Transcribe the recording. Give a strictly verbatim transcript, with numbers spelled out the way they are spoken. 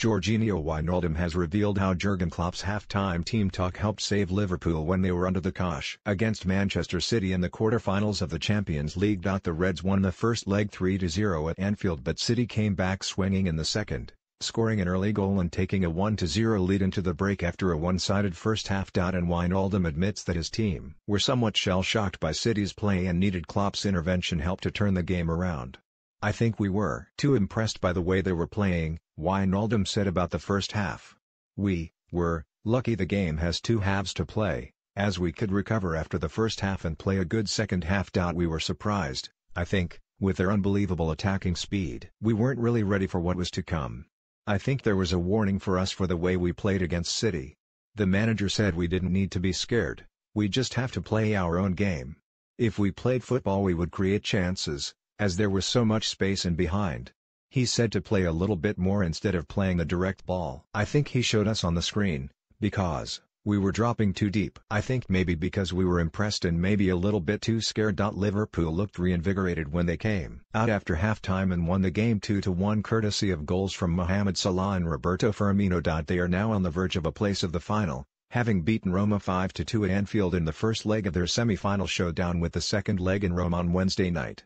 Georginio Wijnaldum has revealed how Jurgen Klopp's halftime team talk helped save Liverpool when they were under the cosh against Manchester City in the quarterfinals of the Champions League. The Reds won the first leg three to zero at Anfield, but City came back swinging in the second, scoring an early goal and taking a one to zero lead into the break after a one-sided first half. And Wijnaldum admits that his team were somewhat shell-shocked by City's play and needed Klopp's intervention help to turn the game around. "I think we were too impressed by the way they were playing," Wijnaldum said about the first half. "We were lucky the game has two halves to play, as we could recover after the first half and play a good second half. We were surprised, I think, with their unbelievable attacking speed. We weren't really ready for what was to come. I think there was a warning for us for the way we played against City. The manager said we didn't need to be scared, we just have to play our own game. If we played football we would create chances, as there was so much space in behind. He said to play a little bit more instead of playing the direct ball. I think he showed us on the screen, because we were dropping too deep. I think maybe because we were impressed and maybe a little bit too scared." Liverpool looked reinvigorated when they came out after halftime and won the game two to one courtesy of goals from Mohamed Salah and Roberto Firmino. They are now on the verge of a place of the final, having beaten Roma five to two at Anfield in the first leg of their semi-final showdown, with the second leg in Rome on Wednesday night.